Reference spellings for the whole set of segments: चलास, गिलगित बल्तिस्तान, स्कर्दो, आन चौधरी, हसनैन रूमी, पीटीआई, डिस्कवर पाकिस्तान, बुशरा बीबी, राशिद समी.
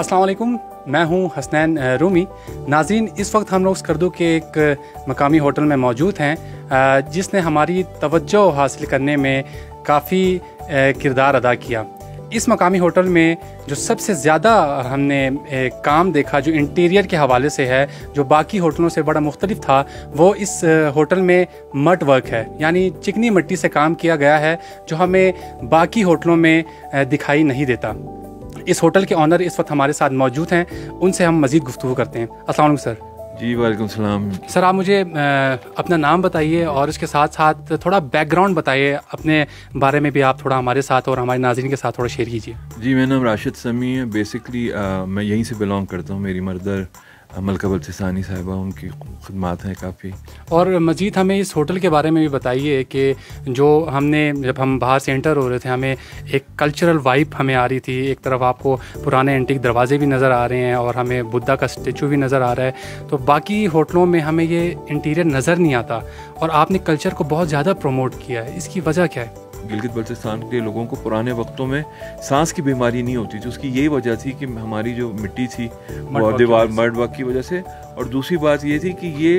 अस्सलाम वालेकुम, मैं हूं हसनैन रूमी। नाज़रीन, इस वक्त हम लोग स्कर्दो के एक मकामी होटल में मौजूद हैं जिसने हमारी तवज्जो हासिल करने में काफ़ी किरदार अदा किया। इस मकामी होटल में जो सबसे ज़्यादा हमने काम देखा जो इंटीरियर के हवाले से है, जो बाकी होटलों से बड़ा मुख्तलिफ था, वो इस होटल में मड वर्क है, यानी चिकनी मिट्टी से काम किया गया है जो हमें बाकी होटलों में दिखाई नहीं देता। इस होटल के ऑनर इस वक्त हमारे साथ मौजूद हैं, उनसे हम मज़ीद गुफ्तगू करते हैं। अस्सलाम वालेकुम सर। जी वालेकुम सलाम। सर, आप मुझे अपना नाम बताइए और इसके साथ साथ थोड़ा बैकग्राउंड बताइए, अपने बारे में भी आप थोड़ा हमारे साथ और हमारे नाज़रीन के साथ थोड़ा शेयर कीजिए। जी, मेरा नाम राशिद समी है। बेसिकली मैं यहीं से बिलोंग करता हूँ। मेरी मदर गिलगित बल्तिस्तान साहिबा, उनकी खदमात हैं काफ़ी। और मज़ीद हमें इस होटल के बारे में भी बताइए कि जो हमने जब हम बाहर से एंटर हो रहे थे हमें एक कल्चरल वाइब हमें आ रही थी। एक तरफ आपको पुराने एंटीक दरवाजे भी नज़र आ रहे हैं और हमें बुद्धा का स्टेचू भी नज़र आ रहा है, तो बाकी होटलों में हमें ये इंटीरियर नज़र नहीं आता। और आपने कल्चर को बहुत ज़्यादा प्रमोट किया है, इसकी वजह क्या है? गिलगित बल्तिस्तान के लोगों को पुराने वक्तों में सांस की बीमारी नहीं होती थी, उसकी यही वजह थी कि हमारी जो मिट्टी थी और दीवार मड वर्क की वजह से। और दूसरी बात ये थी कि ये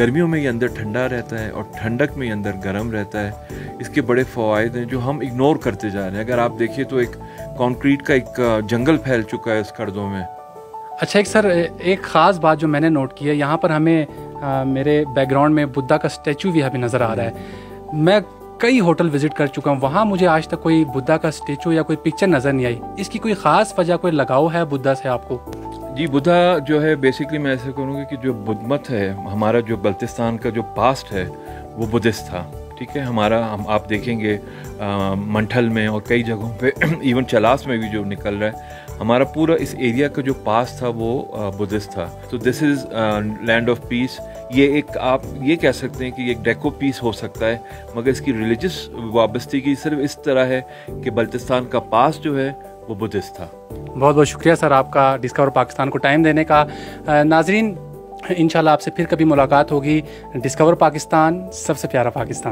गर्मियों में ये अंदर ठंडा रहता है और ठंडक में ये अंदर गर्म रहता है। इसके बड़े फ़वाद हैं जो हम इग्नोर करते जा रहे हैं। अगर आप देखिए तो एक कॉन्क्रीट का एक जंगल फैल चुका है इस स्कर्दो में। अच्छा, एक सर एक ख़ास बात जो मैंने नोट की है, यहाँ पर हमें मेरे बैकग्राउंड में बुद्धा का स्टैचू भी हमें नज़र आ रहा है। मैं कई होटल विजिट कर चुका हूँ, वहाँ मुझे आज तक कोई बुद्धा का स्टैचू या कोई पिक्चर नज़र नहीं आई। इसकी कोई ख़ास वजह, कोई लगाव है बुद्धा से आपको? जी, बुद्धा जो है बेसिकली मैं ऐसे कहूँगा कि जो बुद्ध मत है हमारा, जो बल्तिस्तान का जो पास्ट है वो बुद्धिस्ट था। ठीक है, हमारा हम आप देखेंगे मंठल में और कई जगहों पे इवन चलास में भी जो निकल रहा है, हमारा पूरा इस एरिया का जो पास था वो बुद्धिस्ट था। तो this is land of peace. ये एक आप ये कह सकते हैं कि एक डेको पीस हो सकता है, मगर इसकी रिलीजियस वाबस्तगी सिर्फ इस तरह है कि बल्तिस्तान का पास जो है वो बुद्धिस्ट था। बहुत बहुत शुक्रिया सर आपका, डिस्कवर पाकिस्तान को टाइम देने का। नाजरीन, इंशाल्लाह आपसे फिर कभी मुलाकात होगी। डिस्कवर पाकिस्तान, सबसे प्यारा पाकिस्तान।